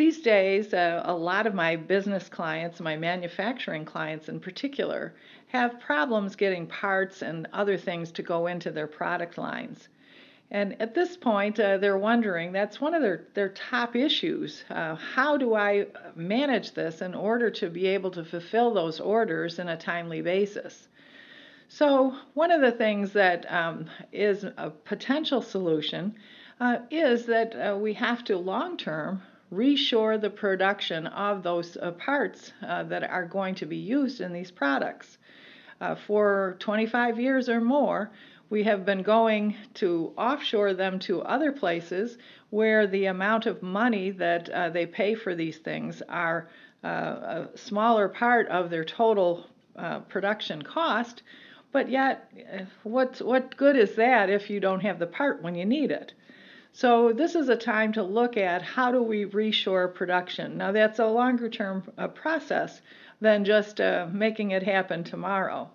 These days, a lot of my business clients, my manufacturing clients in particular, have problems getting parts and other things to go into their product lines. And at this point, they're wondering, that's one of their top issues. How do I manage this in order to be able to fulfill those orders in a timely basis? So one of the things that is a potential solution is that we have to long-term reshore the production of those parts that are going to be used in these products. For 25 years or more, we have been going to offshore them to other places where the amount of money that they pay for these things are a smaller part of their total production cost, but yet what good is that if you don't have the part when you need it? So this is a time to look at how do we reshore production. Now that's a longer term process than just making it happen tomorrow.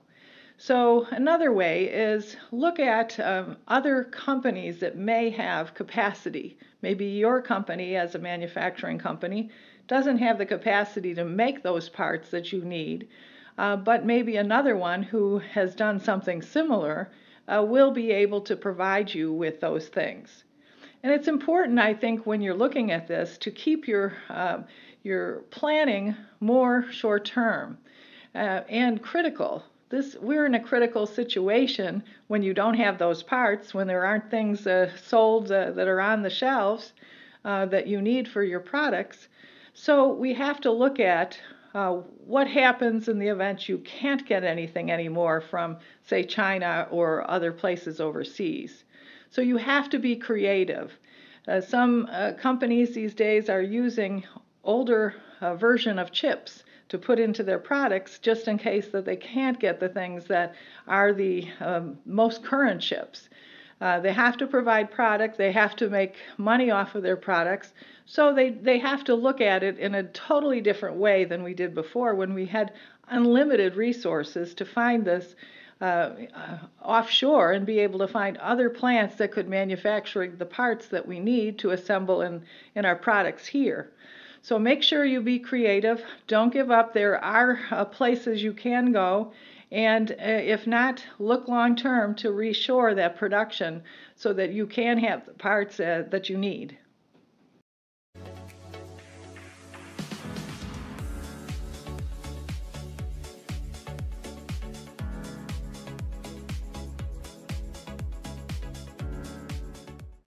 So another way is look at other companies that may have capacity. Maybe your company as a manufacturing company doesn't have the capacity to make those parts that you need, but maybe another one who has done something similar will be able to provide you with those things. And it's important, I think, when you're looking at this to keep your planning more short-term and critical. We're in a critical situation when you don't have those parts, when there aren't things sold that are on the shelves that you need for your products. So we have to look at what happens in the event you can't get anything anymore from, say, China or other places overseas. So you have to be creative. Some companies these days are using older version of chips to put into their products just in case that they can't get the things that are the most current chips. They have to provide product, they have to make money off of their products, so they have to look at it in a totally different way than we did before when we had unlimited resources to find this offshore and be able to find other plants that could manufacture the parts that we need to assemble in our products here. So make sure you be creative. Don't give up. There are places you can go. And if not, look long term to reshore that production so that you can have the parts that you need.